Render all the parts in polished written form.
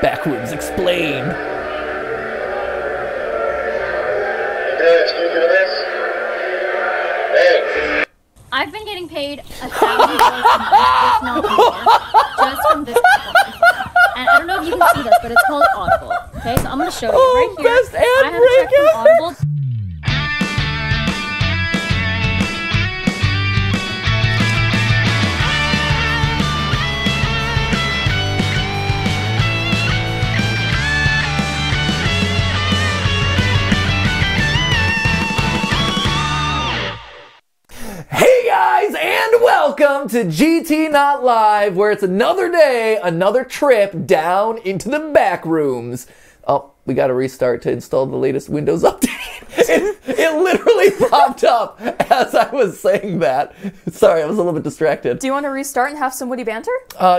Backrooms explained. I've been getting paid $1,000 a month just from this platform. And I don't know if you can see this, but it's called Audible. Okay, so I'm gonna show you right here. Best ad I have a check from Audible. Welcome to GT Not Live, where it's another day, another trip down into the back rooms. Oh, we gotta restart to install the latest Windows update. It literally popped up as I was saying that. Sorry, I was a little bit distracted. Do you want to restart and have some witty banter?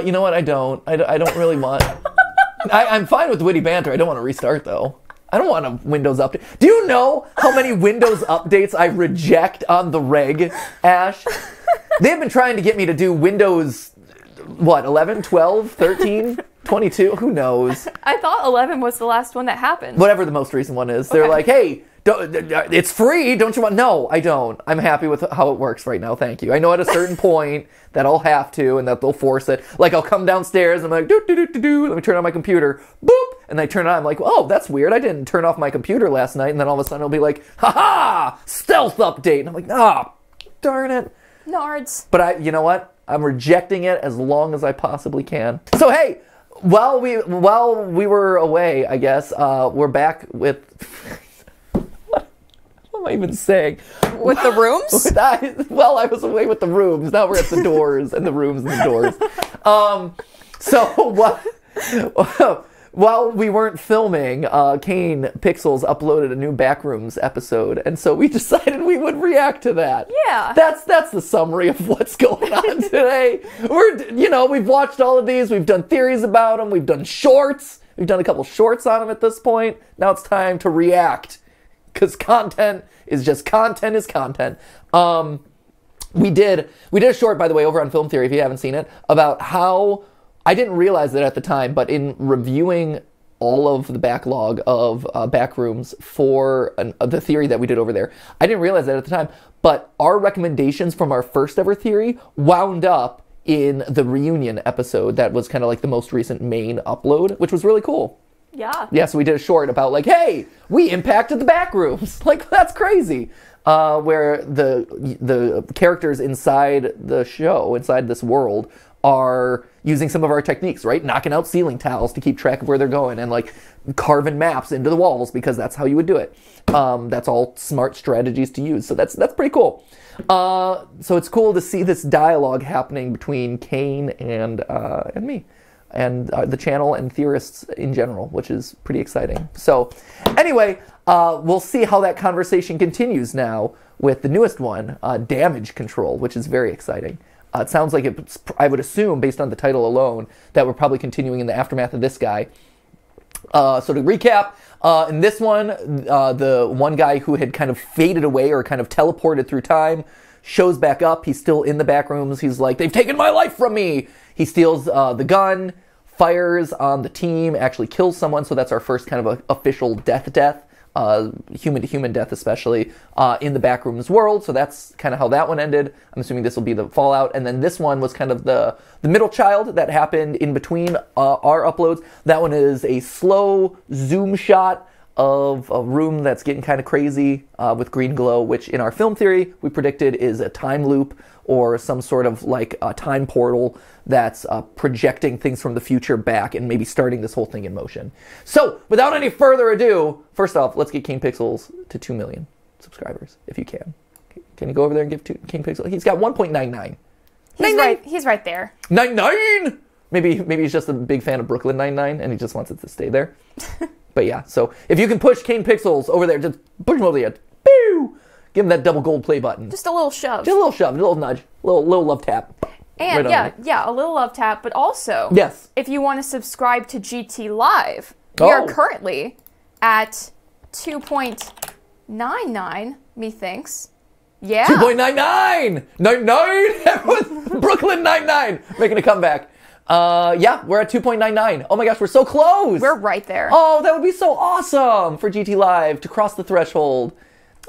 You know what, I don't really want... I'm fine with witty banter, I don't want to restart though. I don't want a Windows update. Do you know how many Windows updates I reject on the reg, Ash? They've been trying to get me to do Windows, what, 11, 12, 13, 22? Who knows? I thought 11 was the last one that happened. Whatever the most recent one is. They're like, hey, it's free. Don't you want? No, I don't. I'm happy with how it works right now. Thank you. I know at a certain point that I'll have to and that they'll force it. Like, I'll come downstairs and I'm like, do-do-do-do-do. Let me turn on my computer. Boop. And I turn it on. I'm like, oh, that's weird. I didn't turn off my computer last night. And then all of a sudden it'll be like, ha-ha, stealth update. And I'm like, ah, darn it. Nards. But you know what? I'm rejecting it as long as I possibly can. So hey, while we were away, I guess we're back with what am I even saying? With the rooms? I was away with the rooms. Now we're at the doors and the rooms and the doors. While we weren't filming, Kane Pixels uploaded a new Backrooms episode, and so we decided we would react to that. Yeah. That's the summary of what's going on today. We've watched all of these, we've done theories about them, we've done shorts, we've done a couple shorts on them at this point. Now it's time to react, because content is just content is content. We did a short, by the way, over on Film Theory, if you haven't seen it, about how... I didn't realize that at the time, but in reviewing all of the backlog of Backrooms for the theory that we did over there, I didn't realize that at the time, but our recommendations from our first ever theory wound up in the reunion episode that was kind of like the most recent main upload, which was really cool. Yeah. Yeah, so we did a short about like, hey, we impacted the Backrooms. Like, that's crazy. Where the characters inside the show, inside this world, are using some of our techniques, right? Knocking out ceiling tiles to keep track of where they're going and like carving maps into the walls because that's how you would do it. That's all smart strategies to use. So that's pretty cool. So it's cool to see this dialogue happening between Kane and me and the channel and theorists in general, which is pretty exciting. So anyway, we'll see how that conversation continues now with the newest one, Damage Control, which is very exciting. It sounds like I would assume, based on the title alone, that we're probably continuing in the aftermath of this guy. So to recap, in this one, the one guy who had kind of faded away or kind of teleported through time shows back up. He's still in the back rooms. He's like, they've taken my life from me. He steals the gun, fires on the team, actually kills someone. So that's our first kind of official death. Human-to-human death, especially, in the Backrooms world. So that's kind of how that one ended. I'm assuming this will be the fallout. And then this one was kind of the middle child that happened in between our uploads. That one is a slow zoom shot of a room that's getting kind of crazy with green glow, which in our Film Theory we predicted is a time loop or some sort of like a time portal that's projecting things from the future back and maybe starting this whole thing in motion. So without any further ado, first off, let's get Kane Pixels to 2 million subscribers, if you can. Can you go over there and give Kane Pixels? He's got 1.99. He's right there. 99! Maybe he's just a big fan of Brooklyn Nine-Nine and he just wants it to stay there. But yeah, so if you can push Kane Pixels over there, just push him over the edge. Boo! Give him that double gold play button. Just a little shove. Just a little shove, a little nudge, a little love tap. And right a little love tap, but also, yes, if you want to subscribe to GT Live, we are currently at 2.99, methinks. Yeah. 2.99! 99! Brooklyn 99! Making a comeback. Yeah, we're at 2.99. Oh my gosh, we're so close. We're right there. Oh, that would be so awesome for GT Live to cross the threshold.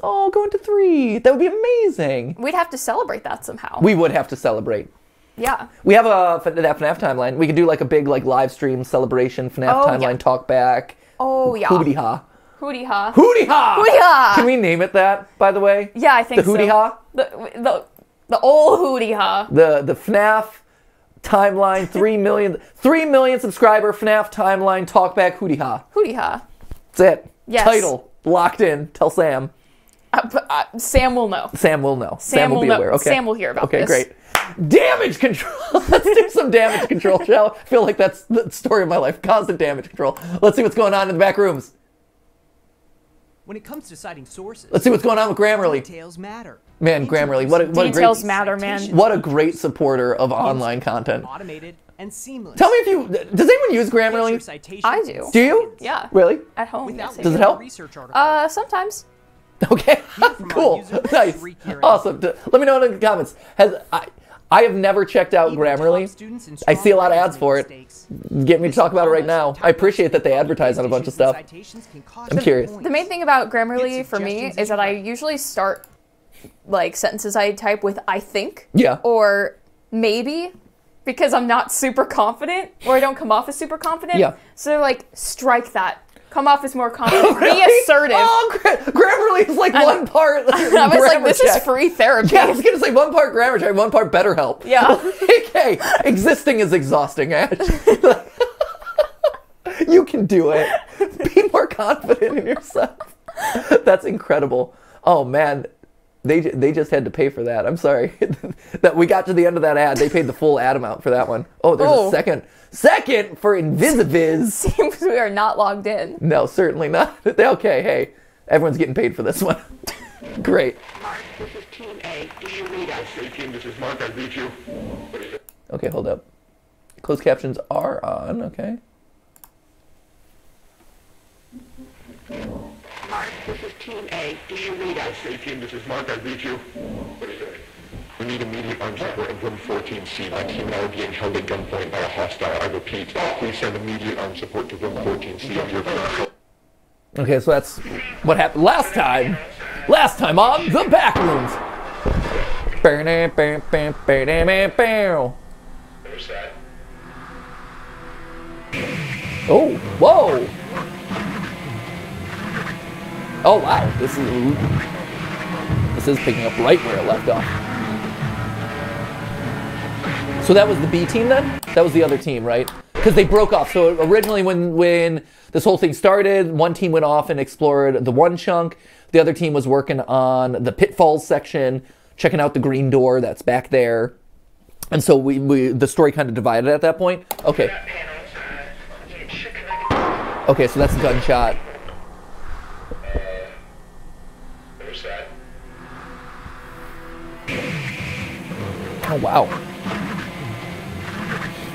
Oh, going to 3. That would be amazing. We'd have to celebrate that somehow. We would have to celebrate. Yeah. We have that FNAF timeline. We could do like a big like live stream celebration FNAF timeline talk back. Oh yeah. Hootie ha. Hootie ha. Hootie ha. Hootie ha. Can we name it that, by the way? Yeah, I think so. The hootie ha. The old hootie ha. The FNAF timeline 3 million subscriber FNAF timeline talkback hootie ha. Hootie ha. That's it. Yes. Title locked in. Tell Sam. Sam will know. Sam will know. Sam will be aware. Okay. Sam will hear about this. Okay, great. Damage control. Let's do some damage control, shall we? I feel like that's the story of my life. Constant damage control. Let's see what's going on in the back rooms. When it comes to citing sources, let's see what's going on with Grammarly. Details matter. Man, Grammarly, what a great, what a great supporter of online content. Automated and seamless. Tell me if you, does anyone use Grammarly? I do. Do you? Yeah. Really? At home. Yes, does it help? Sometimes. Okay, cool, nice, awesome. Let me know in the comments. I have never checked out Grammarly. I see a lot of ads for it. Get me to talk about it right now. I appreciate that they advertise on a bunch of stuff. I'm curious. The main thing about Grammarly for me is that I usually start like sentences I type with I think or maybe, because I'm not super confident or I don't come off as super confident. Yeah. So like, strike that. Come off as more confident. Really? Be assertive. Oh, Grammarly is like one part. I was like, this is free therapy. Yeah, I was gonna say one part grammar check, one part better help. Yeah. Okay. Existing is exhausting, Ash. You can do it. Be more confident in yourself. That's incredible. Oh man, they just had to pay for that. I'm sorry that we got to the end of that ad. They paid the full ad amount for that one. Oh, there's a second. Second for Invisiviz. Seems we are not logged in. No, certainly not. Okay, hey, everyone's getting paid for this one. Great. Mark, this is Team A. Do you read us? Hey, team, this is Mark. I beat you. Okay, hold up. Closed captions are on, okay. Mark, this is Team A. Do you read us? Hey, team, this is Mark. I beat you. What is that? We need immediate arms support in room 14C. My team and I are being held at gunpoint by a hostile. I repeat, please send immediate arms support to room 14C of your room. Okay, so that's what happened last time. Last time on The Backrooms. There's that. Oh, whoa. Oh, wow. This is picking up right where it left off. So that was the B team then? That was the other team, right? Because they broke off. So originally when this whole thing started, one team went off and explored the one chunk. The other team was working on the pitfalls section, checking out the green door that's back there. And so the story kind of divided at that point. Okay. Okay, so that's a gunshot. There's that. Oh, wow.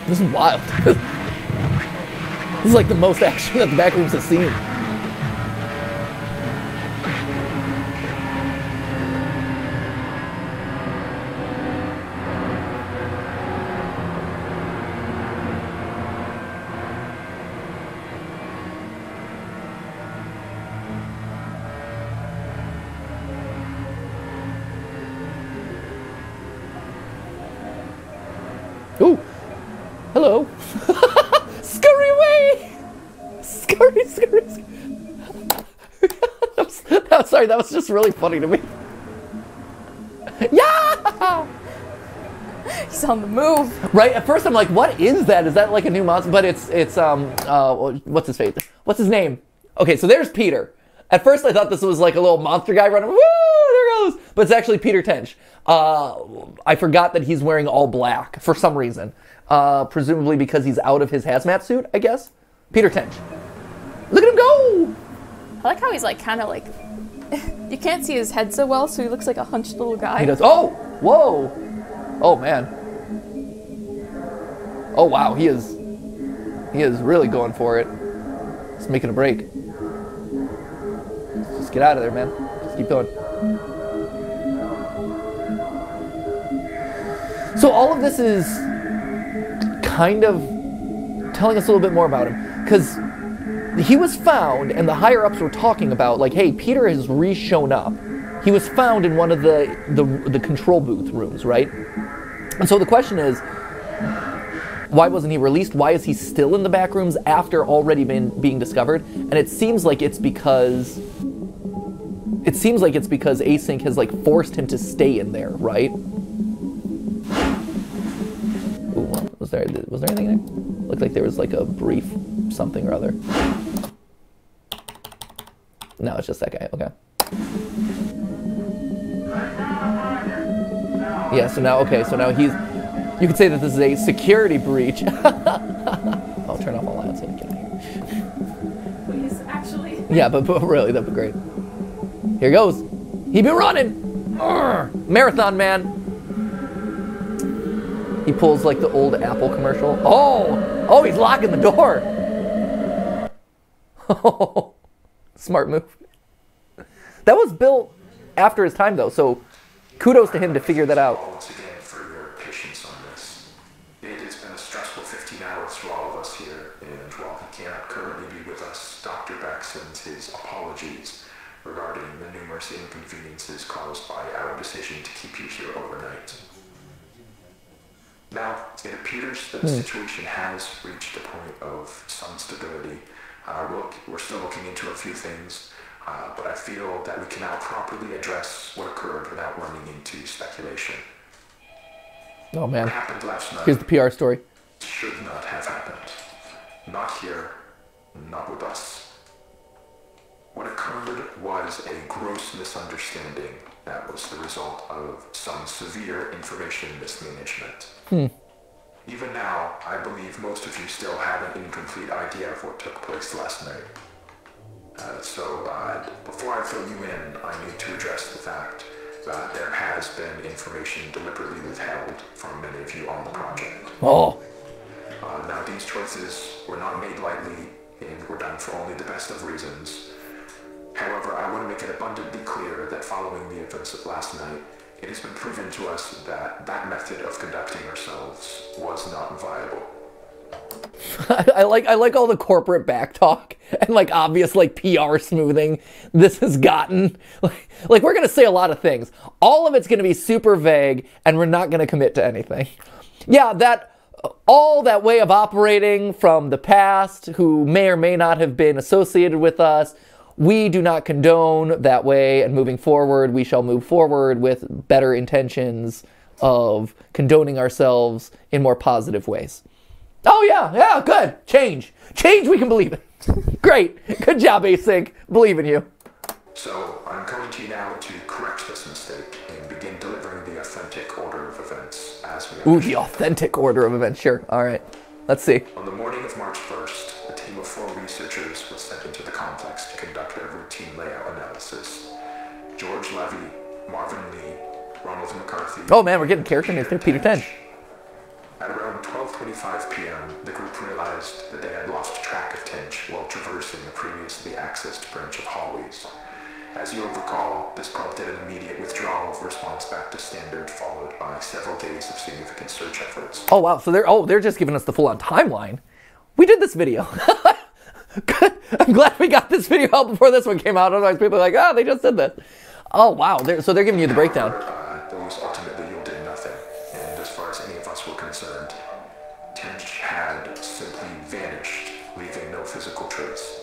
This is wild. This is like the most action that the Backrooms has seen. Ooh. Hello. Scurry away! Scurry, scurry, scurry. I'm sorry, that was just really funny to me. Yeah! He's on the move. Right, at first I'm like, what is that? Is that like a new monster? But what's his name? Okay, so there's Peter. At first I thought this was like a little monster guy running, woo, there goes! But it's actually Peter Tench. I forgot that he's wearing all black for some reason. Presumably because he's out of his hazmat suit, I guess. Peter Tench. Look at him go! I like how he's like kind of like... You can't see his head so well, so he looks like a hunched little guy. He does. Oh! Whoa! Oh, man. Oh, wow. He is really going for it. He's making a break. Let's just get out of there, man. Just keep going. So all of this is... kind of telling us a little bit more about him, because he was found, and the higher-ups were talking about, like, hey, Peter has re-shown up. He was found in one of the control booth rooms, right? And so the question is, why wasn't he released? Why is he still in the back rooms after already being discovered? And it seems like it's because... Async has, like, forced him to stay in there, right? Ooh, was there anything in there? Looked like there was, like, a brief something or other. No, it's just that guy, okay. Yeah, so now, okay, so now he's... You could say that this is a security breach. I'll turn off all lights so I can hear. Please, actually. Yeah, but really, that'd be great. Here goes. He be running. Arr, marathon man. He pulls like the old Apple commercial. Oh, oh, he's locking the door. Oh, smart move. That was built after his time though, so kudos to him to figure that out. All today for your patience on this. It has been a stressful 15 hours for all of us here, and while he cannot currently be with us, Dr. Beck sends his apologies regarding the numerous inconveniences caused by our decision to keep you here overnight. Now, it appears that the situation has reached a point of some stability. We're still looking into a few things, but I feel that we can now properly address what occurred without running into speculation. Oh man, what happened last night? Here's the PR story. Should not have happened. Not here, not with us. What occurred was a gross misunderstanding that was the result of some severe information mismanagement. Even now, I believe most of you still have an incomplete idea of what took place last night. So before I fill you in, I need to address the fact that there has been information deliberately withheld from many of you on the project. Oh. Now, these choices were not made lightly and were done for only the best of reasons. However, I want to make it abundantly clear that following the events of last night, it has been proven to us that that method of conducting ourselves was not viable. I like all the corporate backtalk and like obvious like PR smoothing this has gotten. Like we're going to say a lot of things. All of it's going to be super vague and we're not going to commit to anything. Yeah, that... all that way of operating from the past who may or may not have been associated with us, we do not condone that way, and moving forward, we shall move forward with better intentions of condoning ourselves in more positive ways. Oh yeah, yeah, good. Change. Change we can believe in. Great. Good job, Async. Believe in you. So, I'm coming to you now to correct this mistake and begin delivering the authentic order of events as we... Ooh, the authentic order of events, sure. All right. Let's see. On the morning of March 1st, team of 4 researchers was sent into the complex to conduct a routine layout analysis. George Levy, Marvin Lee, Ronald McCarthy... Oh man, we're getting character names there. Peter Tench. At around 12:25 p.m., the group realized that they had lost track of Tench while traversing the previously accessed branch of hallways. As you'll recall, this prompted an immediate withdrawal of response back to standard, followed by several days of significant search efforts. Oh wow, so they're just giving us the full-on timeline. We did this video. Good. I'm glad we got this video out before this one came out. Otherwise, people are like, oh, they just did this. Oh, wow. So they're giving you the breakdown. Those ultimately yielded nothing. And as far as any of us were concerned, Tench had simply vanished, leaving no physical trace.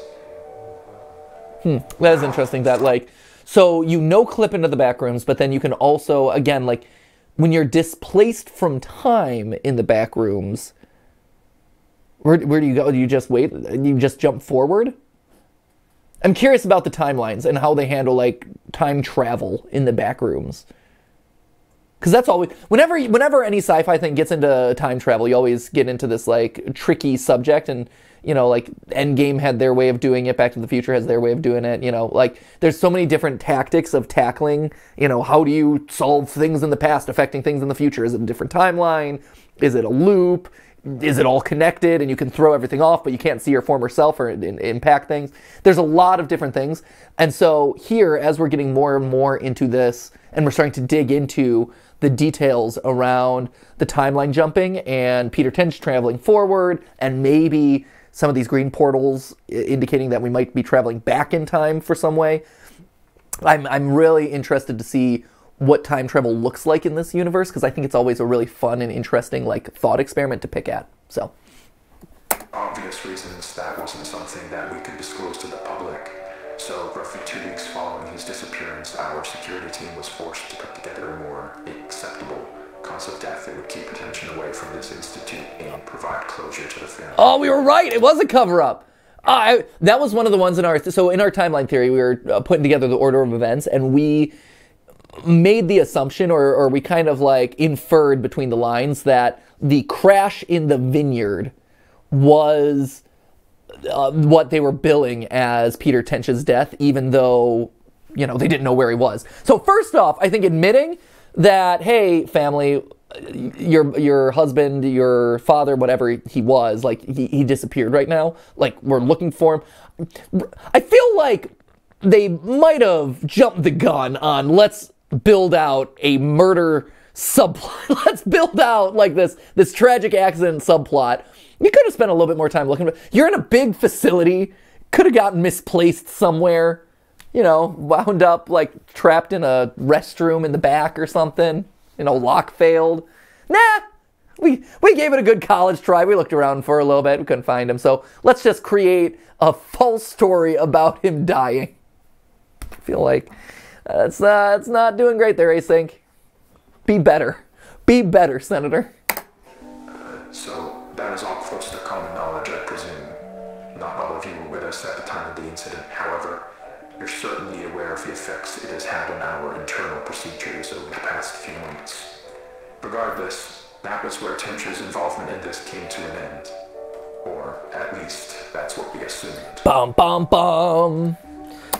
That is interesting that, like, so you clip into the back rooms, but then you can also, again, like, when you're displaced from time in the back rooms... Where do you go? Do you just wait? You just jump forward? I'm curious about the timelines and how they handle, like, time travel in the back rooms. Because that's always... Whenever any sci-fi thing gets into time travel, you always get into this, like, tricky subject. And, you know, like, Endgame had their way of doing it. Back to the Future has their way of doing it. You know, like, there's so many different tactics of tackling. You know, how do you solve things in the past affecting things in the future? Is it a different timeline? Is it a loop? Is it all connected and you can throw everything off, but you can't see your former self or impact things? There's a lot of different things. And so here, as we're getting more and more into this, and we're starting to dig into the details around the timeline jumping and Peter Tench traveling forward, and maybe some of these green portals indicating that we might be traveling back in time for some way. I'm really interested to see what time travel looks like in this universe, because I think it's always a really fun and interesting, like, thought experiment to pick at. So, obvious reasons that wasn't something that we could disclose to the public. So roughly 2 weeks following his disappearance, our security team was forced to put together a more acceptable concept death that would keep attention away from this institute and provide closure to the family. Oh, we were right! It was a cover-up! That was one of the ones in our... So in our timeline theory, we were putting together the order of events, and we made the assumption, or we kind of like inferred between the lines, that the crash in the vineyard was what they were billing as Peter Tench's death, even though, you know, they didn't know where he was. So first off, I think admitting that, hey, family, your husband, your father, whatever he was, like, he disappeared right now. Like, we're looking for him. I feel like they might have jumped the gun on, let's build out a murder subplot. Let's build out, like, this tragic accident subplot. You could have spent a little bit more time looking. You're in a big facility. Could have gotten misplaced somewhere. You know, wound up, like, trapped in a restroom in the back or something. You know, lock failed. Nah, we gave it a good college try. We looked around for a little bit. We couldn't find him. So let's just create a false story about him dying. I feel like it's not doing great there, Async. Be better. Be better, Senator. So that is all close to common knowledge, I presume. Not all of you were with us at the time of the incident. However, you're certainly aware of the effects it has had on our internal procedures over the past few months. Regardless, that was where Tench's involvement in this came to an end. Or at least, that's what we assumed. Bum, bum, bum!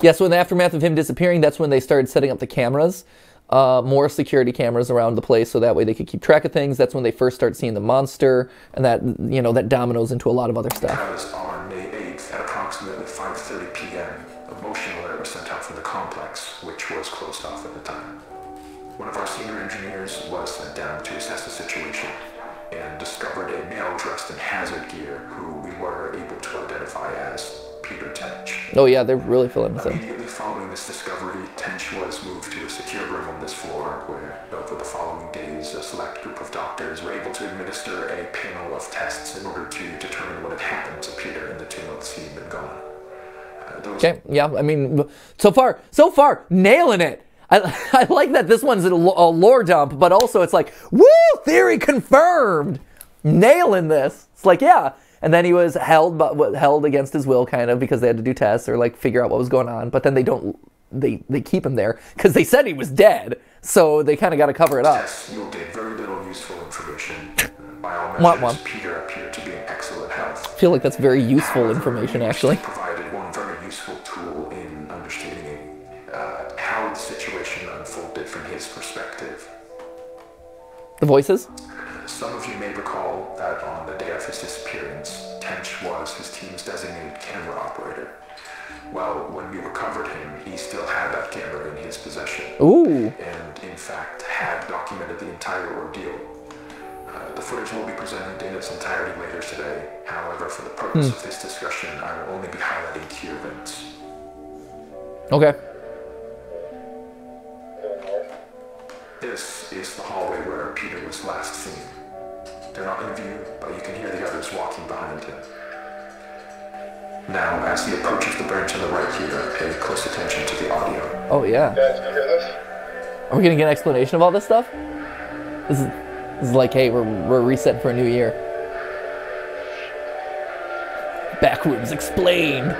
Yeah, so in the aftermath of him disappearing, that's when they started setting up the cameras. More security cameras around the place, so that way they could keep track of things. That's when they first start seeing the monster, and that, you know, that dominoes into a lot of other stuff. That was on May 8th at approximately 5:30 p.m. A motion alert was sent out from the complex, which was closed off at the time. One of our senior engineers was sent down to assess the situation and discovered a male dressed in hazard gear who we were able to identify as Peter Tench. Oh yeah, they're really filling this up. Immediately following this discovery, Tench was moved to a secure room on this floor where, over the following days, a select group of doctors were able to administer a panel of tests in order to determine what had happened to Peter in the 2 months he'd been gone. Okay, yeah, I mean, so far, nailing it. I like that this one's a lore dump, but also it's like, woo, theory confirmed! Nailing this. It's like, yeah. And then he was held against his will, kind of, because they had to do tests or, like, figure out what was going on. But then they keep him there because they said he was dead. So they kind of got to cover it up. Tests yielded very little useful information. By all measures, Peter appeared to be in excellent health. I feel like that's very useful information, actually. Provided one very useful tool in understanding how the situation unfolded from his perspective. The voices? Some of you may recall that on the day of his disappearance, Tench was his team's designated camera operator. Well, when we recovered him, he still had that camera in his possession. Ooh. And in fact, had documented the entire ordeal. The footage will be presented in its entirety later today. However, for the purpose of this discussion, I will only be highlighting key events. Okay. This is the hallway where Peter was last seen. They're not in view, but you can hear the others walking behind him. Now, as he approaches the bench on the right here, pay close attention to the audio. Oh, yeah. Guys, can you hear this? Are we going to get an explanation of all this stuff? This is like, hey, we're reset for a new year. Backrooms explained.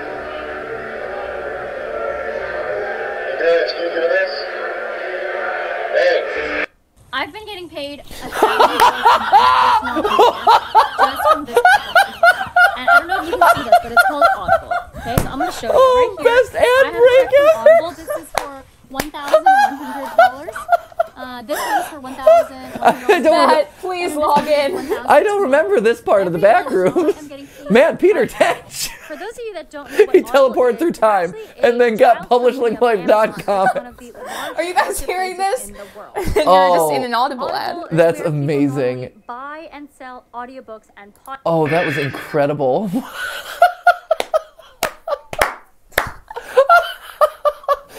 Guys, can you hear this? I've been getting paid a crazy just from this podcast. And I don't know if you can see this, but it's called Audible. Okay, so I'm going to show you right here. Best ad break ever! Audible. This is for $1,100. This is for $1,100. Matt, please log in. I don't remember this part of the back room. Man, Peter Tench. For those of you that don't know, what he teleported through time and then got publishinglife.com. Are you guys hearing this? Oh, just in an Audible ad. That's amazing. Buy and sell audiobooks and podcasts. Oh, that was incredible.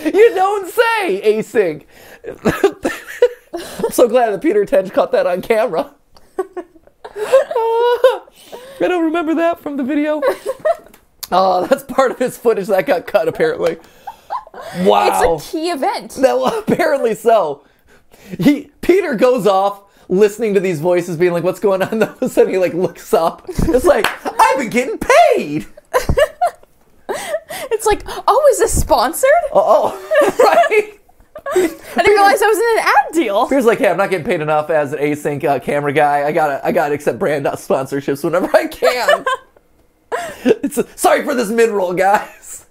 You don't say, Async. I'm so glad that Peter Tench caught that on camera. I don't remember that from the video. Oh, that's part of his footage that got cut, apparently. Wow. It's a key event. That, well, apparently so. Peter goes off listening to these voices, being like, what's going on? And all of a sudden he like looks up. It's like, I've been getting paid. It's like, oh, is this sponsored? Oh, right. I didn't realize I was in an ad deal. Peter's like, hey, I'm not getting paid enough as an Async camera guy. I gotta accept brand sponsorships whenever I can. Sorry for this mid-roll, guys.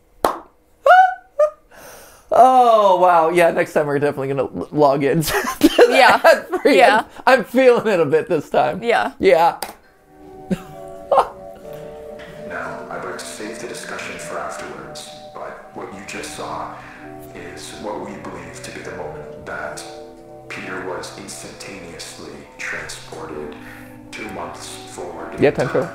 Oh, wow. Yeah, next time we're definitely gonna log in. Yeah. I'm feeling it a bit this time. Yeah. Yeah. Now, I'd like to save the discussion for afterwards, but what you just saw is what we believe to be the moment that Peter was instantaneously transported 2 months forward. Yeah, time travel.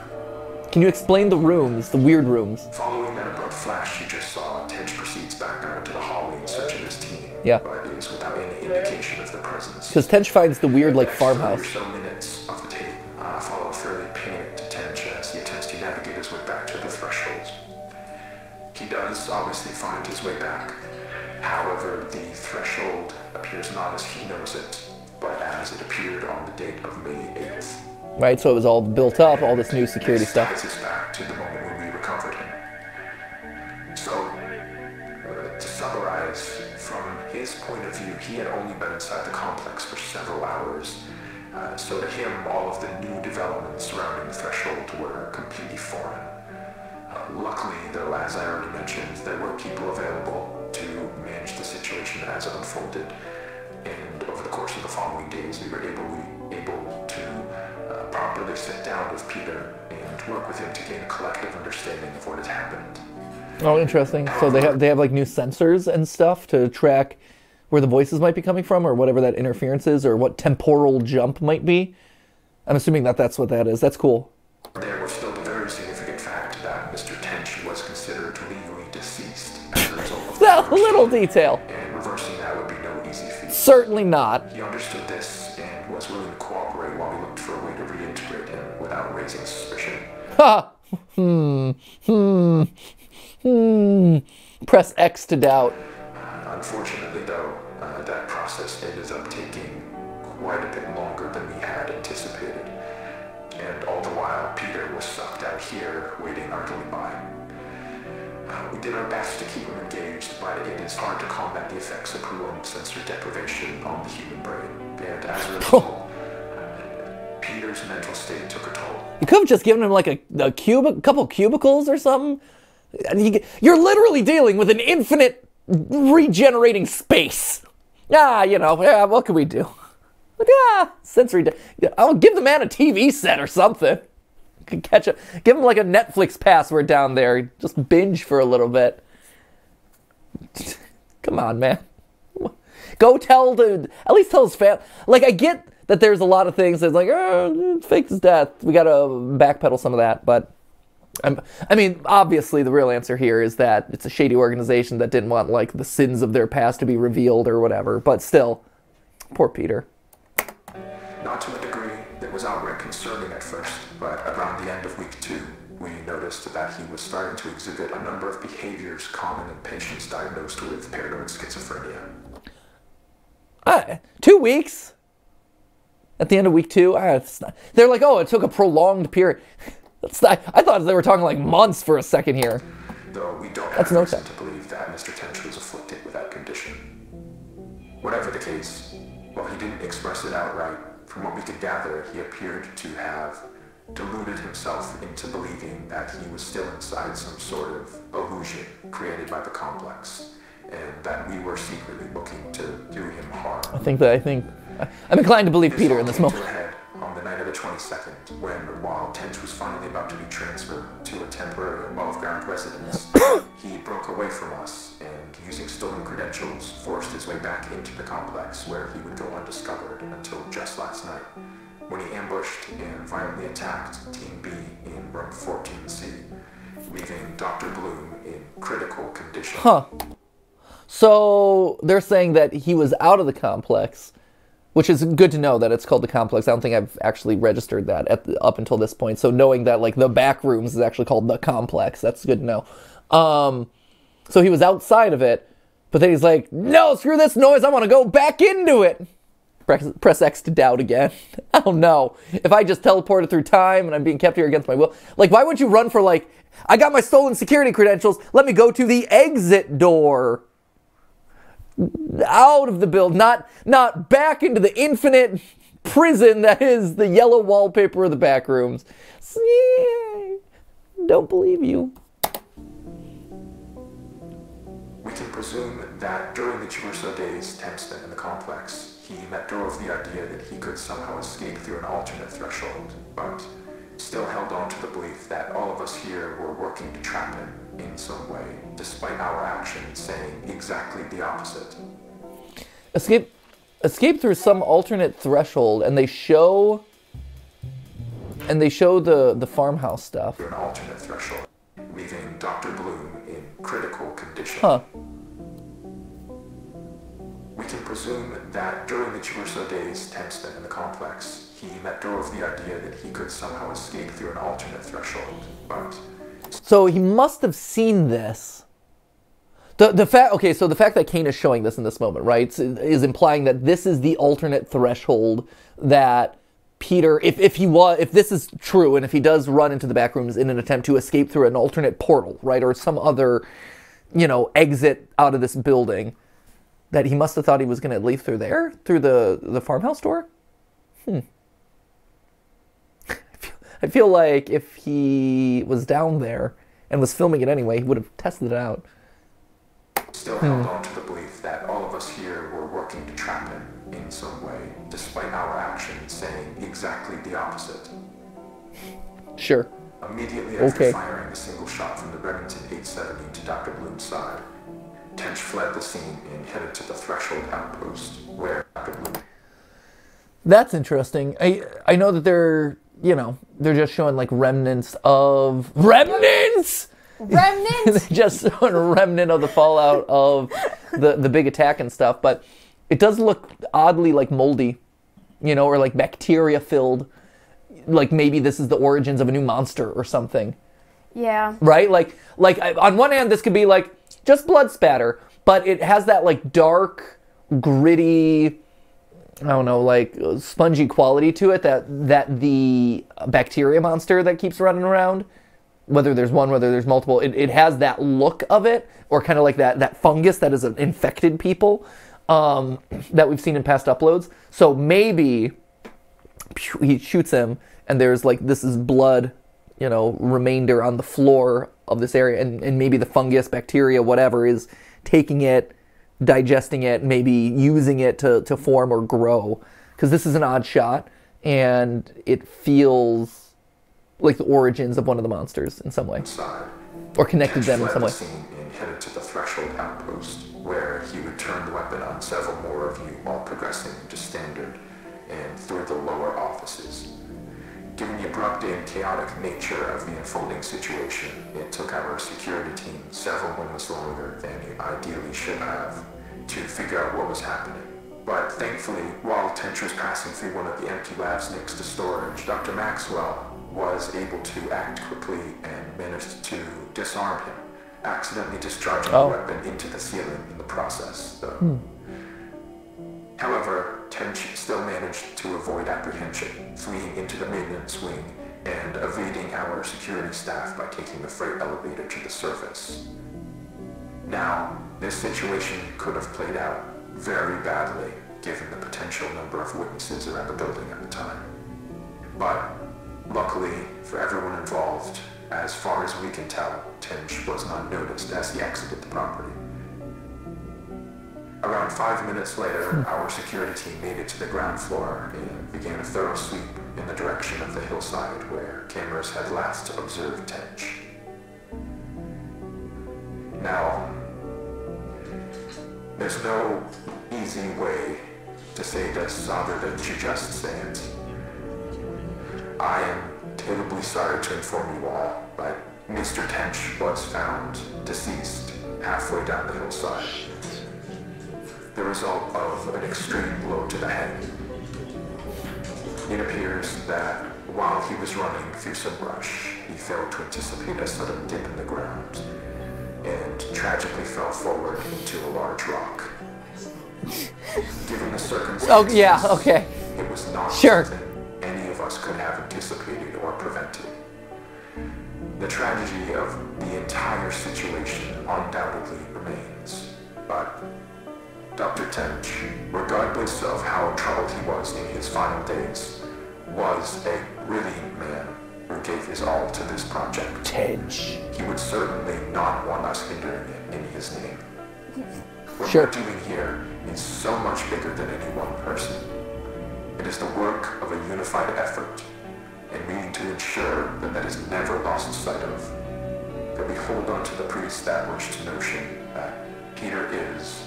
Can you explain the rooms, the weird rooms? Following that abrupt flash you just saw, Tench proceeds back out to the hallway in search of his team. Yeah. But it is without any indication of the presence. Because Tench finds the weird, like, farmhouse. After some minutes of the tape, follow a fairly panicked Tench as he attempts to navigate his way back to the threshold. He does obviously find his way back. However, the threshold appears not as he knows it, but as it appeared on the date of May 8th. Right, so it was all built up, all this new security stuff. This is back to the moment when we recovered him. So, to summarize, from his point of view, he had only been inside the complex for several hours. So to him, all of the new developments surrounding the threshold were completely foreign. Luckily, though, as I already mentioned, there were people available to manage the situation as it unfolded, and over the course of the following days, we were able to properly sit down with Peter and work with him to gain a collective understanding of what had happened. Oh, interesting. So they have like new sensors and stuff to track where the voices might be coming from, or whatever that interference is, or what temporal jump might be. I'm assuming that that's what that is. That's cool. There was still the very significant fact that Mr. Tench was considered legally deceased as a result of that little detail. And reversing that would be no easy feat. Certainly not. He understood this and was willing to cooperate while we looked for a way to reintegrate him without raising suspicion. Ha! Press X to doubt. Unfortunately, though, that process ended up taking quite a bit longer than we had anticipated. And all the while, Peter was sucked out here, waiting idly by. We did our best to keep him engaged, but it is hard to combat the effects of prolonged sensory deprivation on the human brain. And as a result, Peter's mental state took a toll. You could have just given him like a couple cubicles or something. You're literally dealing with an infinite regenerating space. Ah, you know, yeah, what can we do? Like, ah, sensory. I'll give the man a TV set or something. Could catch a, give him like a Netflix password down there. Just binge for a little bit. Come on, man. Go tell the, at least tell his family. Like, I get that there's a lot of things that's like, oh, fake his death. We gotta backpedal some of that, but I mean, obviously the real answer here is that it's a shady organization that didn't want like the sins of their past to be revealed or whatever, but still, poor Peter. Not to a degree that was outright concerning at first, but around the end of week 2, we noticed that he was starting to exhibit a number of behaviors common in patients diagnosed with paranoid schizophrenia. 2 weeks? At the end of week 2? They're like, oh, it took a prolonged period. That's not, I thought they were talking like months for a second here. Though we don't have reason to believe that Mr. Tench was afflicted with that condition. Whatever the case, while he didn't express it outright, from what we could gather, he appeared to have deluded himself into believing that he was still inside some sort of illusion created by the complex, and that we were secretly looking to do him harm. I think I'm inclined to believe Peter in this moment. On the night of the 22nd, when while Tench was finally about to be transferred to a temporary above-ground residence, he broke away from us and, using stolen credentials, forced his way back into the complex where he would go undiscovered until just last night, when he ambushed and violently attacked Team B in room 14C, leaving Dr. Bloom in critical condition. Huh. So they're saying that he was out of the complex, which is good to know that it's called the complex. I don't think I've actually registered that up until this point. So knowing that, like, the back rooms is actually called the complex, that's good to know. So he was outside of it, but then he's like, no, screw this noise, I want to go back into it. Press X to doubt again. I don't know. If I just teleported through time and I'm being kept here against my will, like, why would you run for, like, I got my stolen security credentials, let me go to the exit door. Out of the build, not back into the infinite prison that is the yellow wallpaper of the back rooms. See, don't believe you. We can presume that during the 2 or so days Tench spent in the complex, he let go of the idea that he could somehow escape through an alternate threshold, but still held on to the belief that all of us here were working to trap him in some way, despite our actions saying exactly the opposite. Escape through some alternate threshold, and they show the farmhouse stuff. Through an alternate threshold, leaving Dr. Bloom in critical condition. Huh. We can presume that during the 2 or so days Tench spent in the complex, he let go of the idea that he could somehow escape through an alternate threshold, but... So he must have seen this. The fact that Kane is showing this in this moment, right, is implying that this is the alternate threshold that Peter, if this is true, and if he does run into the back rooms in an attempt to escape through an alternate portal, right, or some other, you know, exit out of this building, that he must have thought he was going to leave through there? Through the farmhouse door? I feel like if he was down there and was filming it anyway, he would have tested it out. Still held on to the belief that all of us here were working to trap him in some way, despite our actions saying exactly the opposite. Sure. Immediately after firing a single shot from the Remington 870 to Dr. Bloom's side, Tench fled the scene and headed to the threshold outpost where Dr. Bloom... That's interesting. I know that they're, you know, they're just showing, like, remnants of... Remnants! Just showing a remnant of the fallout of the big attack and stuff, but it does look oddly, like, moldy, you know, or, like, bacteria-filled. Like, maybe this is the origins of a new monster or something. Yeah. Right? Like on one hand, this could be, like, just blood spatter, but it has that, like, dark, gritty, I don't know, like, spongy quality to it that the bacteria monster that keeps running around, whether there's one, whether there's multiple, it has that look of it, or kind of like that fungus that is infected people that we've seen in past uploads. So maybe he shoots him, and there's, like, this is blood, you know, remainder on the floor of this area, and maybe the fungus, bacteria, whatever, is taking it, digesting it, maybe using it to form or grow. Because this is an odd shot, and it feels like the origins of one of the monsters in some way. Or connected them in some way. And headed to the threshold outpost, where he would turn the weapon on several more of you while progressing to standard and through the lower offices. Given the abrupt and chaotic nature of the unfolding situation, it took our security team several moments longer than it ideally should have to figure out what was happening. But thankfully, while Tench was passing through one of the empty labs next to storage, Dr. Maxwell was able to act quickly and managed to disarm him, accidentally discharging the weapon into the ceiling in the process, though. However, Tench still managed to avoid apprehension, fleeing into the maintenance wing and evading our security staff by taking the freight elevator to the surface. Now, this situation could have played out very badly, given the potential number of witnesses around the building at the time. But luckily for everyone involved, as far as we can tell, Tench was not noticed as he exited the property. Around 5 minutes later, our security team made it to the ground floor and began a thorough sweep in the direction of the hillside where cameras had last observed Tench. Now, there's no easy way to say this other than to just say it. I am terribly sorry to inform you all, but Mr. Tench was found deceased halfway down the hillside, the result of an extreme blow to the head. It appears that while he was running through some brush, he failed to anticipate a sudden dip in the ground and tragically fell forward into a large rock. Given the circumstances, oh, yeah, okay. It was not something any of us could have anticipated or prevented. The tragedy of the entire situation undoubtedly remains, but Dr. Tench, regardless of how troubled he was in his final days, was a brilliant man who gave his all to this project. Tench. He would certainly not want us hindering it in his name. What we're doing here is so much bigger than any one person. It is the work of a unified effort, and we need to ensure that that is never lost sight of. That we hold on to the pre-established notion that Peter is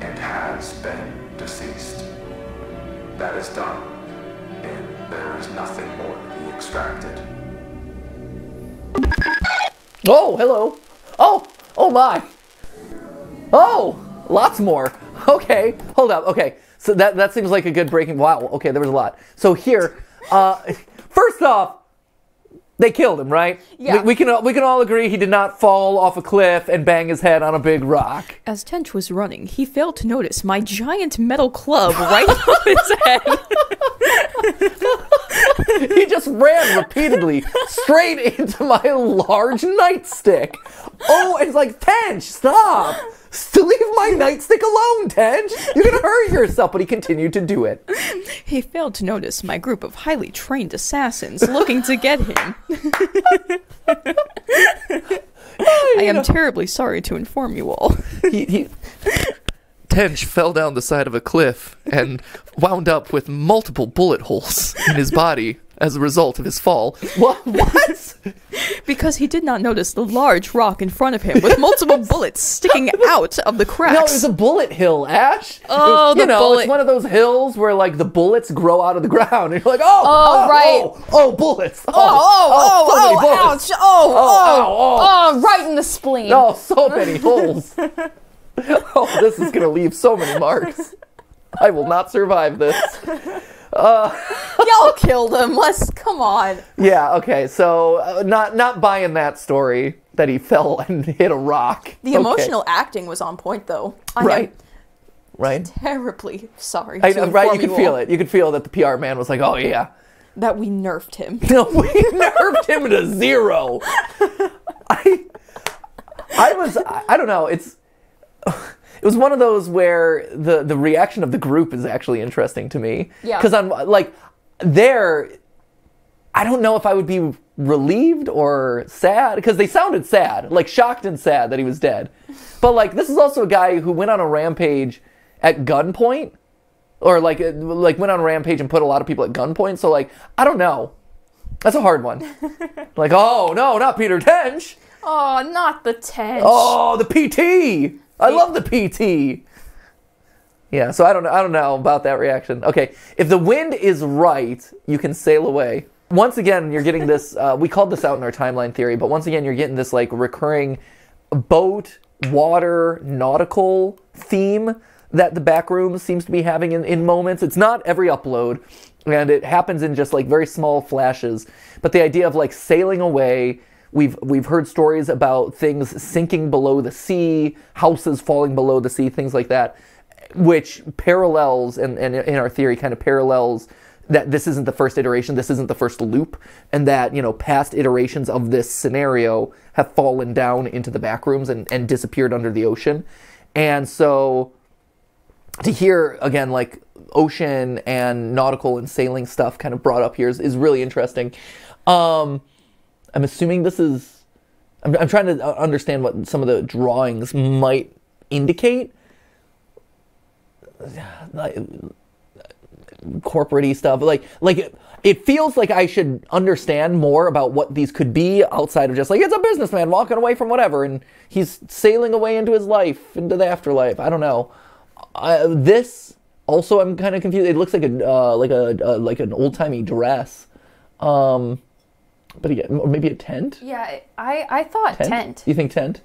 and has been deceased. That is done, and there is nothing more to be extracted. Oh, hello. Oh, oh my. Oh, lots more. Okay, hold up. Okay, so that seems like a good breaking. Wow, okay, there was a lot. So here, first off, they killed him, right? Yeah. We can all agree he did not fall off a cliff and bang his head on a big rock. As Tench was running, he failed to notice my giant metal club right on his head. He just ran repeatedly straight into my large nightstick. Oh, it's like, Tench, stop! Leave my nightstick alone, Tench! You're gonna hurt yourself, but he continued to do it. He failed to notice my group of highly trained assassins looking to get him. I am terribly sorry to inform you all. Tench fell down the side of a cliff and wound up with multiple bullet holes in his body as a result of his fall. What? Because he did not notice the large rock in front of him with multiple bullets sticking out of the cracks. No, it was a bullet hill, Ash. Oh, it's one of those hills where, like, the bullets grow out of the ground. And you're like, bullets. So many bullets. Ouch. Right in the spleen. Oh, so many holes. Oh, this is going to leave so many marks. I will not survive this. Y'all killed him. Come on. Yeah, okay, so not buying that story that he fell and hit a rock. The emotional acting was on point, though. I am terribly sorry. Right, you could feel it. You could feel that the PR man was like, oh, yeah. That we nerfed him. No, we nerfed him to zero. I don't know, it was one of those where the reaction of the group is actually interesting to me. Yeah. Because I'm like, I don't know if I would be relieved or sad, because they sounded sad, like shocked and sad that he was dead. But like, this is also a guy who went on a rampage at gunpoint, or like went on a rampage and put a lot of people at gunpoint. So like, I don't know. That's a hard one. Like, oh no, not Peter Tench. Oh, not the Tench. Oh, the PT. I love the PT. Yeah, so I don't know about that reaction. Okay, if the wind is right, you can sail away. Once again, you're getting this, we called this out in our timeline theory, but once again, you're getting this like recurring boat, water, nautical theme that the Backrooms seems to be having in moments. It's not every upload, and it happens in just like very small flashes, but the idea of like sailing away. We've heard stories about things sinking below the sea, houses falling below the sea, things like that, which parallels, and in our theory kind of parallels, that this isn't the first iteration, this isn't the first loop, and that, you know, past iterations of this scenario have fallen down into the Backrooms and disappeared under the ocean. And so to hear, again, like ocean and nautical and sailing stuff kind of brought up here is really interesting. I'm assuming this is... I'm trying to understand what some of the drawings might indicate. corporate-y stuff. Like it feels like I should understand more about what these could be outside of just like, it's a businessman walking away from whatever, and he's sailing away into his life, into the afterlife. I don't know. This also, I'm kind of confused. It looks like a like an old-timey dress. But again, maybe a tent? Yeah, I thought tent. You think tent?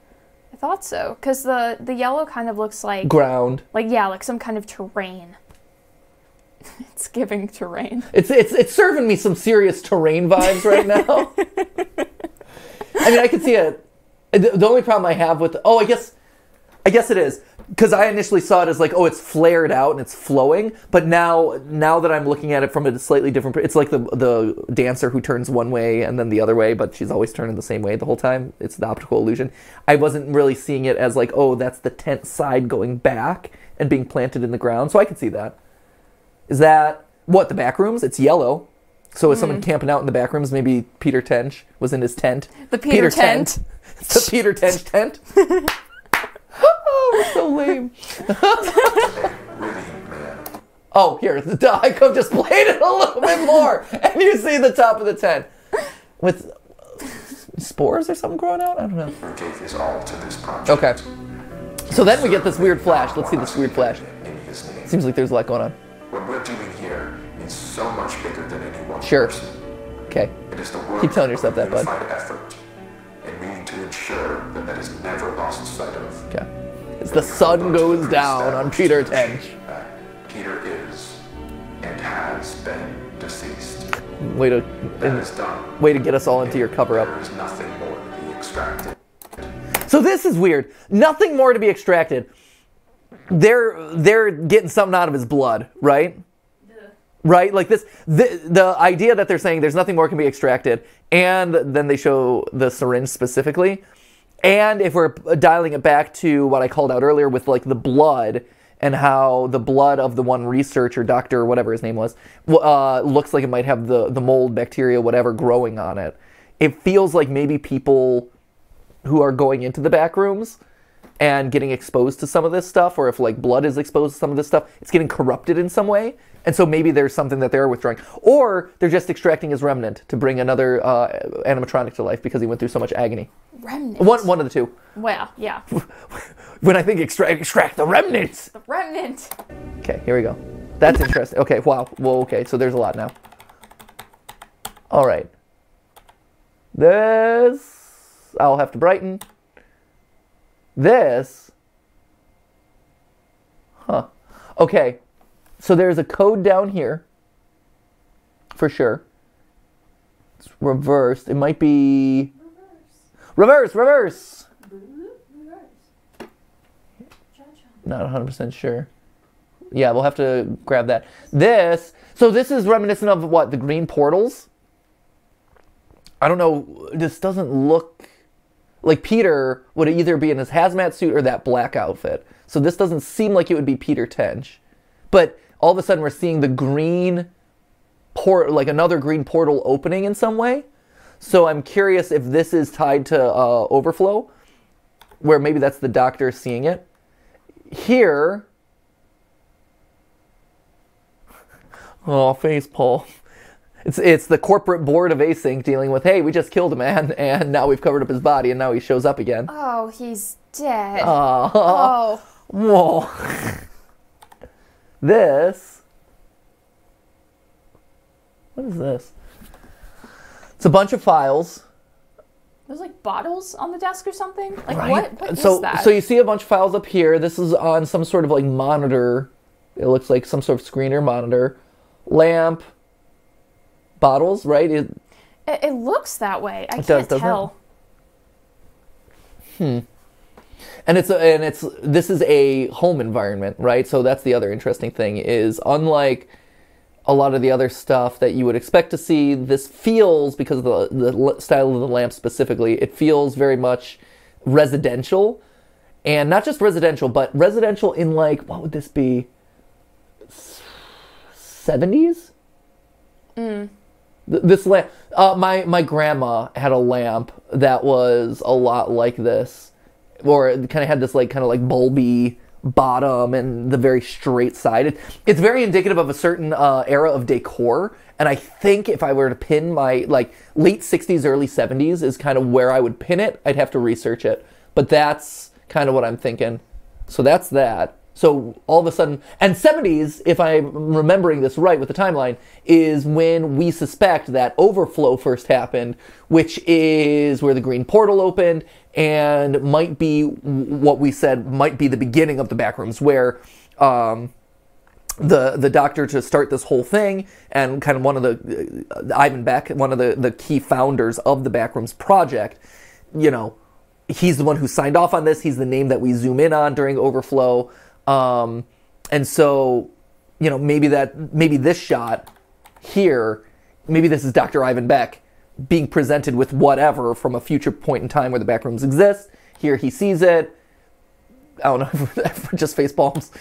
I thought so, because the yellow kind of looks like... ground. Like, yeah, like some kind of terrain. It's giving terrain. It's serving me some serious terrain vibes right now. I mean, I could see it. The only problem I have with... oh, I guess it is. Because I initially saw it as like, oh, it's flared out and it's flowing. But now that I'm looking at it from a slightly different... it's like the dancer who turns one way and then the other way, but she's always turning the same way the whole time. It's the optical illusion. I wasn't really seeing it as like, oh, that's the tent side going back and being planted in the ground. So I could see that. Is that... what, the back rooms? It's yellow. So is someone camping out in the back rooms? Maybe Peter Tench was in his tent. The Peter Tent. The Peter Tench tent. Oh, we're so lame. Oh, here, the icon just played it a little bit more, and you see the top of the tent with spores or something growing out. I don't know. Gave his all to this project. Okay. So then we get this weird flash. Let's see this weird flash. Seems like there's a lot going on. What we're doing here is so much bigger than anyone. Sure. Okay. It is the work. Keep telling yourself that, bud. Effort. And we need to ensure that that is never lost sight of. Okay. As the sun goes down on Peter Tench. Peter is and has been deceased. Way to get us all into your cover-up. There is nothing more to be extracted. So this is weird. Nothing more to be extracted. They're getting something out of his blood, right? Right? Like this, the idea that they're saying there's nothing more can be extracted, and then they show the syringe specifically. And if we're dialing it back to what I called out earlier with like the blood and how the blood of the one researcher, doctor, whatever his name was, looks like it might have the mold, bacteria, whatever growing on it. It feels like maybe people who are going into the back rooms and getting exposed to some of this stuff, or if like blood is exposed to some of this stuff, it's getting corrupted in some way, and so maybe there's something that they're withdrawing, or they're just extracting his remnant to bring another animatronic to life because he went through so much agony. Remnant. One of the two. Well, yeah. When I think extract the remnants. The remnant. Okay, here we go. That's interesting. Okay, wow. Well, okay. So there's a lot now. All right. This I'll have to brighten. This, huh, okay, so there's a code down here, for sure. It's reversed, it might be, reverse. Not 100% sure. Yeah, we'll have to grab that. This, so this is reminiscent of what, the green portals? I don't know, this doesn't look... like Peter would either be in his hazmat suit or that black outfit. So this doesn't seem like it would be Peter Tench. But all of a sudden we're seeing the green port, like another green portal opening in some way. So I'm curious if this is tied to Overflow, where maybe that's the doctor seeing it. Here, oh, face Paul. It's the corporate board of Async dealing with, hey, we just killed a man, and now we've covered up his body, and now he shows up again. Oh, he's dead. Oh. Whoa. This. What is this? It's a bunch of files. There's like bottles on the desk or something? Like, right? What so, is that? So you see a bunch of files up here. This is on some sort of like monitor. It looks like some sort of screen or monitor. Lamp. Bottles, right? It looks that way. I can't tell. And this is a home environment, right? So that's the other interesting thing is, unlike a lot of the other stuff that you would expect to see, this feels, because of the style of the lamp specifically, it feels very much residential. And not just residential, but residential in like, what would this be? 70s? This lamp, my grandma had a lamp that was a lot like this, or kind of had this like bulby bottom and the very straight side. It's very indicative of a certain era of decor. And I think if I were to pin my, like, late 60s, early 70s is kind of where I would pin it. I'd have to research it. But that's kind of what I'm thinking. So that's that. So all of a sudden, and 70s, if I'm remembering this right with the timeline, is when we suspect that Overflow first happened, which is where the green portal opened and might be what we said might be the beginning of the Backrooms, where the doctor to start this whole thing, and kind of one of the, Ivan Beck, one of the key founders of the Backrooms project, you know, he's the one who signed off on this. He's the name that we zoom in on during Overflow. And so, you know, maybe this shot here, maybe this is Dr. Ivan Beck being presented with whatever from a future point in time where the Backrooms exist. Here he sees it. I don't know, just face palms,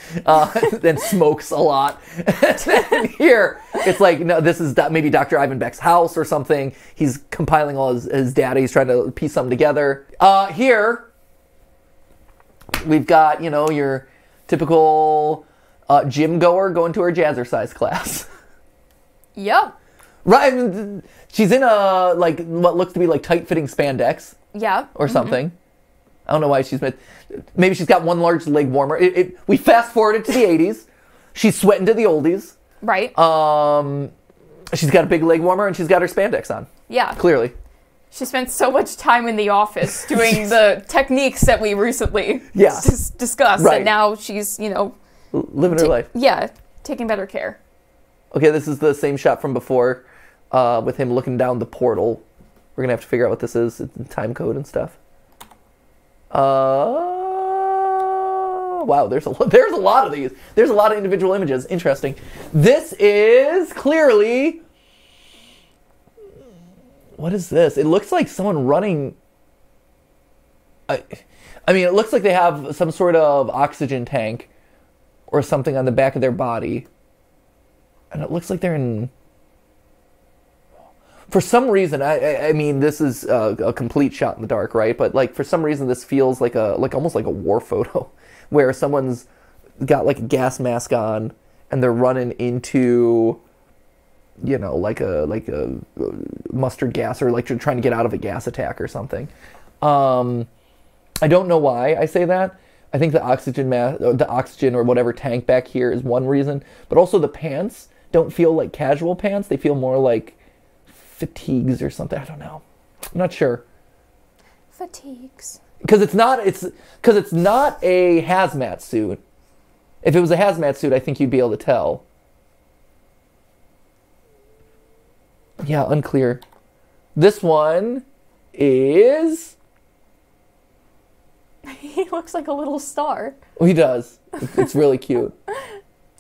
then smokes a lot. And then here, it's like, no, this is maybe Dr. Ivan Beck's house or something. He's compiling all his data. He's trying to piece something together. Here, we've got, you know, your typical gym goer going to her jazzercise class. Yep. Right. I mean, she's in a, like, what looks to be like tight-fitting spandex. Yeah. Or something. Mm-hmm. I don't know why she's made. Maybe she's got one large leg warmer. We fast forwarded to the 80s. She's sweating to the oldies. Right. She's got a big leg warmer and she's got her spandex on. Yeah. Clearly. She spent so much time in the office doing the techniques that we recently discussed, right. And now she's, you know... living her life. Yeah, taking better care. Okay, this is the same shot from before with him looking down the portal. We're going to have to figure out what this is, time code and stuff. Wow, there's a lot of these. There's a lot of individual images. Interesting. This is clearly... What is this? It looks like someone running... I mean, it looks like they have some sort of oxygen tank or something on the back of their body. And it looks like they're in... For some reason, I mean, this is a complete shot in the dark, right? But, like, for some reason, this feels like a almost like a war photo where someone's got, like, a gas mask on and they're running into... you know, like a mustard gas, or like you're trying to get out of a gas attack or something. I don't know why I say that. I think the oxygen or whatever tank back here is one reason, but also the pants don't feel like casual pants. They feel more like fatigues or something. I don't know. I'm not sure. Fatigues. Because it's not a hazmat suit. If it was a hazmat suit, I think you'd be able to tell. Yeah, unclear. This one is... He looks like a little star. Oh, he does. It's really cute.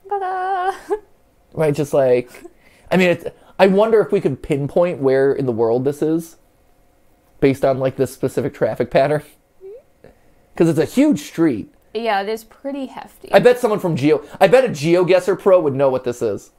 Ta-da! Right, just like... I mean, I wonder if we could pinpoint where in the world this is based on, like, this specific traffic pattern. Because it's a huge street. Yeah, it is pretty hefty. I bet someone from I bet a GeoGuessr pro would know what this is.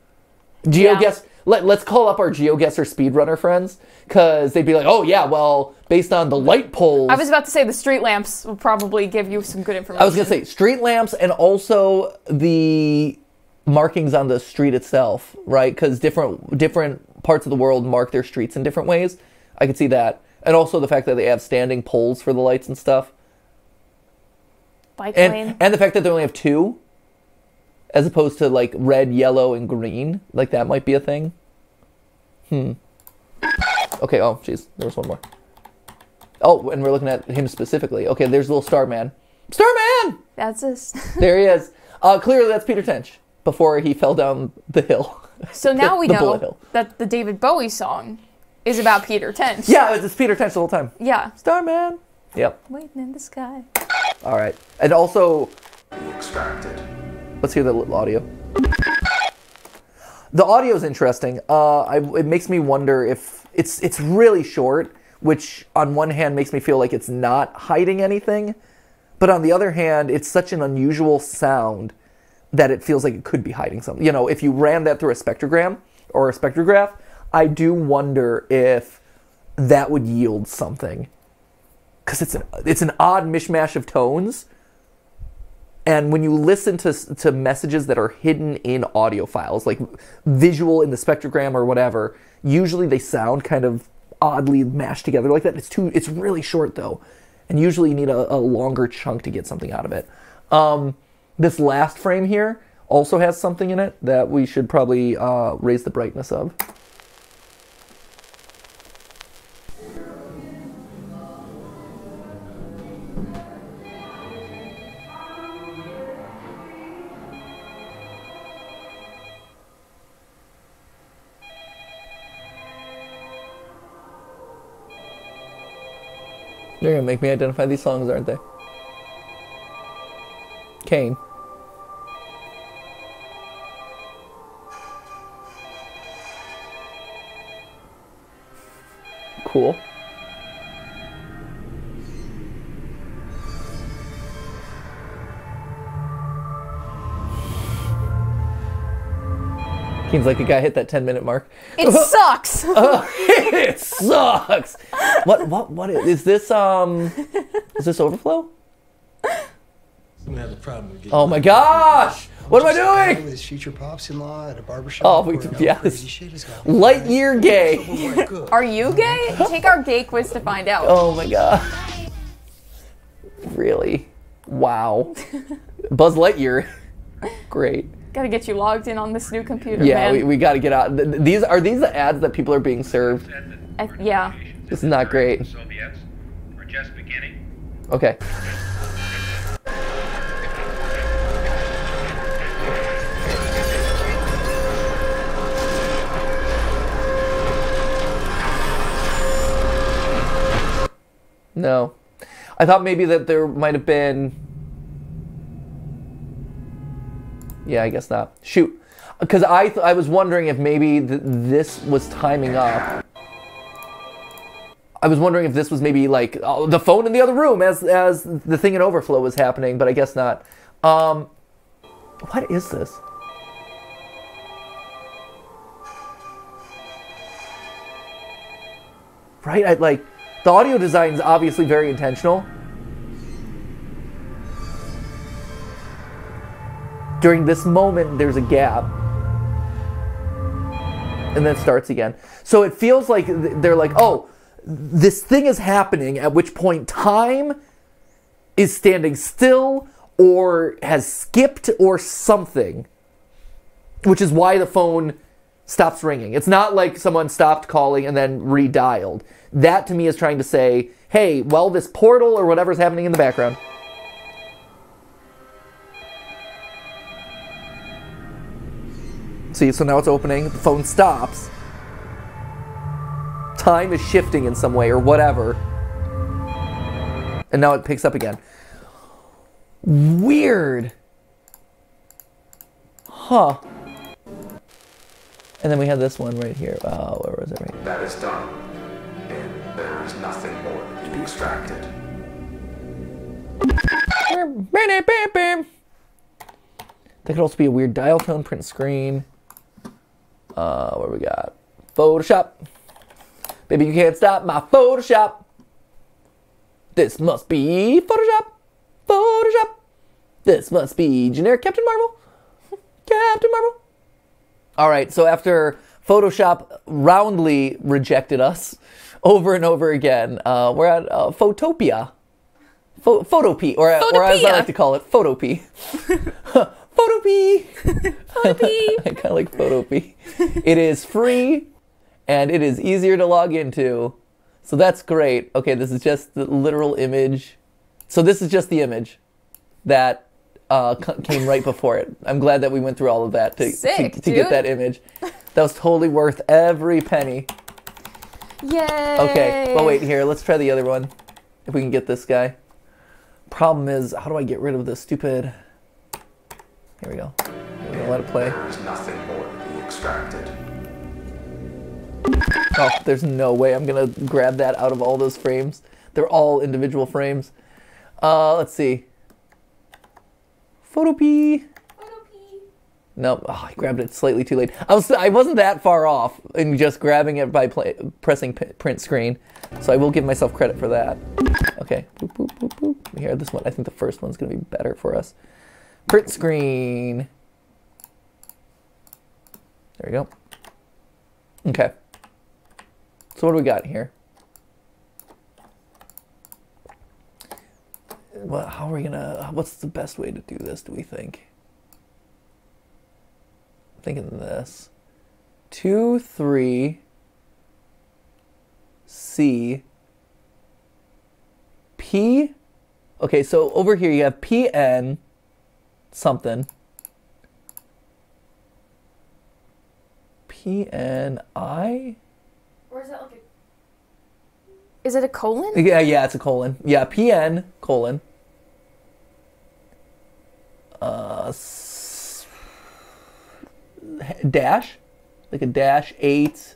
GeoGuessr... Yeah. Let's call up our GeoGuessr speedrunner friends, because they'd be like, oh yeah, well, based on the light poles... I was about to say the street lamps will probably give you some good information. I was going to say street lamps and also the markings on the street itself, right? Because different parts of the world mark their streets in different ways. I could see that. And also the fact that they have standing poles for the lights and stuff. Bike lane. And the fact that they only have two. As opposed to, like, red, yellow, and green. Like, that might be a thing. Okay, oh, jeez. There was one more. Oh, and we're looking at him specifically. Okay, there's little Starman. Starman! That's us. There he is. Clearly, that's Peter Tench. Before he fell down the hill. So now we know that the David Bowie song is about Peter Tench. Yeah, it's Peter Tench the whole time. Yeah. Starman. Yep. Waiting in the sky. All right. And also... Extracted. Let's hear the little audio. The audio is interesting. It makes me wonder if it's really short, which on one hand makes me feel like it's not hiding anything, but on the other hand, it's such an unusual sound that it feels like it could be hiding something. You know, if you ran that through a spectrogram or a spectrograph, I do wonder if that would yield something, because it's an odd mishmash of tones. And when you listen to messages that are hidden in audio files, like visual in the spectrogram or whatever, usually they sound kind of oddly mashed together like that. It's really short though. And usually you need a longer chunk to get something out of it. This last frame here also has something in it that we should probably raise the brightness of. They're gonna make me identify these songs, aren't they? Kane. Cool. Seems like the guy hit that 10-minute mark. It sucks. It sucks. What is this? Is this Overflow? Oh my gosh! What am I doing? With his future pops-in-law at a barbershop. Oh, yeah. Light year gay. Are you gay? Take our gay quiz to find out. Oh my god. Really? Wow. Buzz Lightyear. Great. Gotta get you logged in on this new computer, yeah, man. Yeah, we gotta get out. Are these the ads that people are being served? Yeah. This is not great. Okay. No. I thought maybe that there might have been... Yeah, I guess not. Shoot. Because I was wondering if maybe this was timing up. I was wondering if this was maybe like the phone in the other room as the thing in Overflow was happening, but I guess not. What is this? Right? The audio design is obviously very intentional. During this moment, there's a gap. And then it starts again. So it feels like they're like, oh, this thing is happening, at which point time is standing still or has skipped or something, which is why the phone stops ringing. It's not like someone stopped calling and then redialed. That to me is trying to say, hey, well, this portal or whatever's happening in the background. See, so now it's opening, the phone stops. Time is shifting in some way or whatever. And now it picks up again. Weird. Huh. And then we have this one right here. Oh, where was it? Right here. That is done. And there is nothing more to be extracted. That could also be a weird dial tone, print screen. What do we got? Photoshop. Baby, you can't stop my Photoshop. This must be Photoshop. Photoshop. This must be generic Captain Marvel. Captain Marvel. All right, so after Photoshop roundly rejected us over and over again, we're at Photopea. Photopea, or as I like to call it, Photopea. Photopea. Photopea. I kind of like Photopea. It is free, and it is easier to log into, so that's great. Okay, this is just the literal image. So this is just the image that came right before it. I'm glad that we went through all of that to get that image. That was totally worth every penny. Yay! Okay, but wait here. Let's try the other one. If we can get this guy. Problem is, how do I get rid of this stupid... Here we go. We're gonna let it play. There's nothing more to be extracted. Oh, there's no way I'm gonna grab that out of all those frames. They're all individual frames. Let's see. Photopea. Photopea. Nope. Oh, I grabbed it slightly too late. I wasn't that far off in just grabbing it by pressing print screen. So I will give myself credit for that. Okay. Boop, boop, boop, boop. Here, this one. I think the first one's gonna be better for us. Print screen. There we go. Okay. So what do we got here? Well, how are we gonna, what's the best way to do this, do we think? I'm thinking this. 2, 3, C, P. Okay, so over here you have PN something. PNI? Or is that like a... Is it a colon? Yeah, yeah, it's a colon. Yeah, PN colon. Dash? Like a dash 8,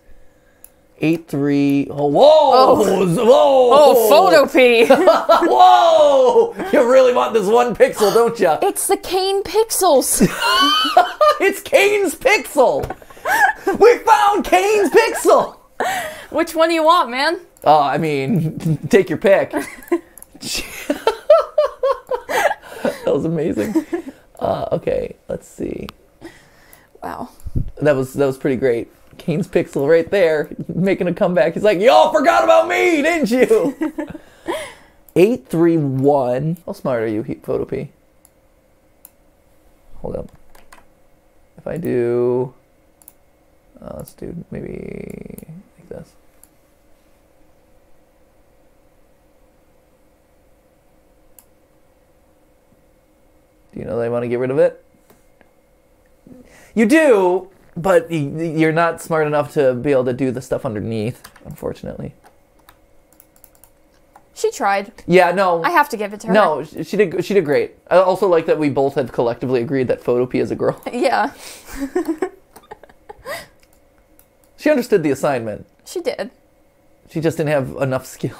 8, 3. Oh, whoa! Oh, whoa! Oh, Photopea! Whoa! You really want this one pixel, don't you? It's the Kane Pixels. It's Kane's Pixel. We found Kane's Pixel. Which one do you want, man? Oh, I mean, take your pick. That was amazing. Okay, let's see. Wow. That was pretty great. Kane's Pixel right there, making a comeback. He's like, y'all forgot about me, didn't you? 831. How smart are you, Photopea? Hold up. If I do, let's do maybe like this. Do you know they want to get rid of it? You do, but you're not smart enough to be able to do the stuff underneath, unfortunately. She tried. Yeah, no. I have to give it to her. No, she did great. I also like that we both have collectively agreed that Photopea is a girl. Yeah. She understood the assignment. She did. She just didn't have enough skill.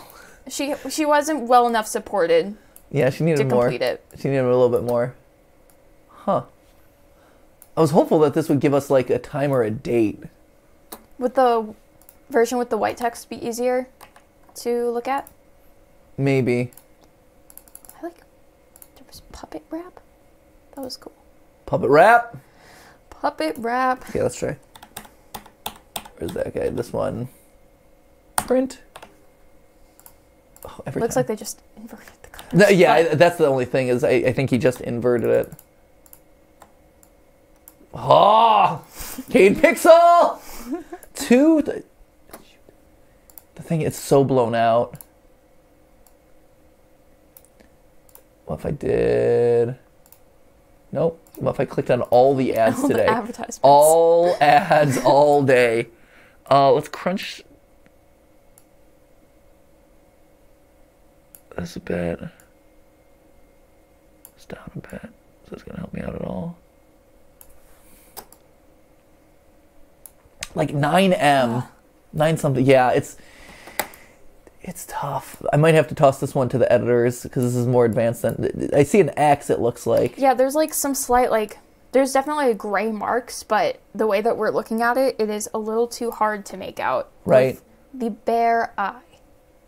She wasn't well enough supported. Yeah, she needed more. To complete it. She needed a little bit more. Huh. I was hopeful that this would give us like a time or a date. Would the version with the white text be easier to look at? Maybe. I like there was puppet wrap. That was cool. Puppet wrap. Puppet wrap. Okay, let's try. Where's that guy? This one. Print. Oh, every looks time. Like they just inverted the colors. No, yeah, that's the only thing is I think he just inverted it. Oh, Kane Pixel! Two. The thing is so blown out. What if I did? Nope. What if I clicked on all the ads today? All advertisements. All ads all day. Let's crunch. That's a bit. It's down a bit. So it's gonna help me out at all. Like 9M, 9 something. Yeah, it's tough. I might have to toss this one to the editors because this is more advanced than I see an X. It looks like. Yeah, there's like some slight like there's definitely gray marks, but the way that we're looking at it, it is a little too hard to make out. Right. With the bare eye.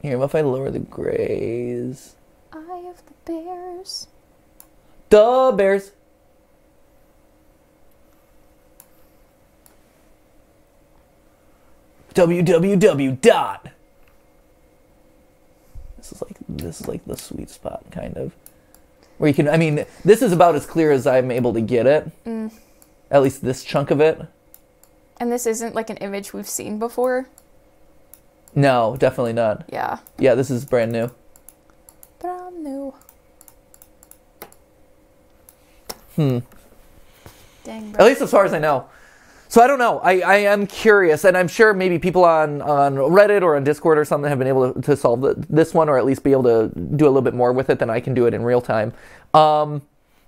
Here, what if I lower the grays? Eye of the bears. The bears. www. This is like the sweet spot kind of where you can. I mean, this is about as clear as I'm able to get it. Mm. At least this chunk of it. And this isn't like an image we've seen before. No, definitely not. Yeah. Yeah, this is brand new. Brand new. Hmm. Dang. Bro. At least as far as I know. So I don't know. I am curious, and I'm sure maybe people on Reddit or on Discord or something have been able to solve this one, or at least be able to do a little bit more with it than I can do it in real time.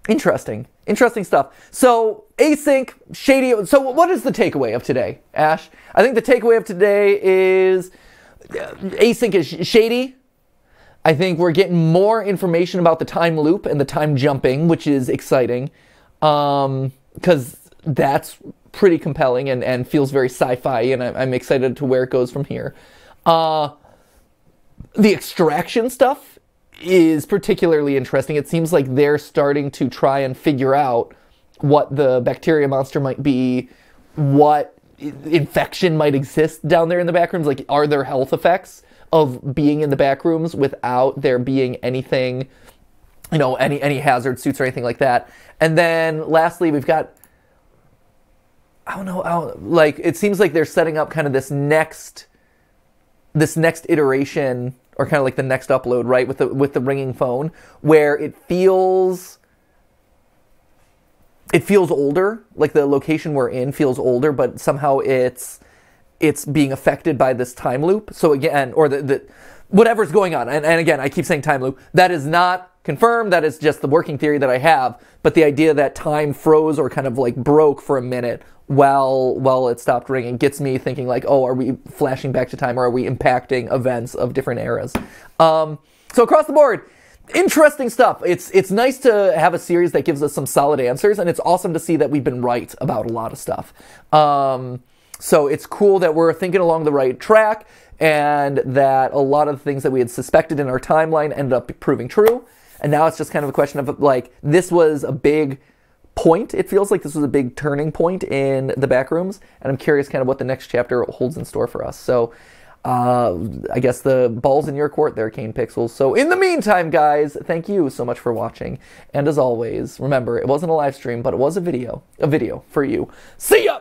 Interesting. Interesting stuff. So async, shady. So what is the takeaway of today, Ash? I think the takeaway of today is async is shady. I think we're getting more information about the time loop and the time jumping, which is exciting, because that's pretty compelling and feels very sci-fi, and I'm excited to where it goes from here. The extraction stuff is particularly interesting. It seems like they're starting to try and figure out what the bacteria monster might be, what infection might exist down there in the backrooms. Like, are there health effects of being in the backrooms without there being anything, you know, any hazard suits or anything like that? And then lastly, we've got, I don't know, like, it seems like they're setting up kind of this next iteration, or kind of like the next upload, right, with the ringing phone, where it feels older, like the location we're in feels older, but somehow it's being affected by this time loop. So again, or the whatever's going on, and again, I keep saying time loop, that is not confirmed, that is just the working theory that I have, but the idea that time froze or kind of like broke for a minute while it stopped ringing gets me thinking like, oh, are we flashing back to time, or are we impacting events of different eras? So across the board, interesting stuff. It's nice to have a series that gives us some solid answers, and it's awesome to see that we've been right about a lot of stuff. So it's cool that we're thinking along the right track, and that a lot of the things that we had suspected in our timeline ended up proving true. And now it's just kind of a question of, like, this was a big point. It feels like this was a big turning point in the Backrooms, and I'm curious kind of what the next chapter holds in store for us. So I guess the ball's in your court there, Kane Pixels. So in the meantime, guys, thank you so much for watching. And as always, remember, it wasn't a live stream, but it was a video for you. See ya!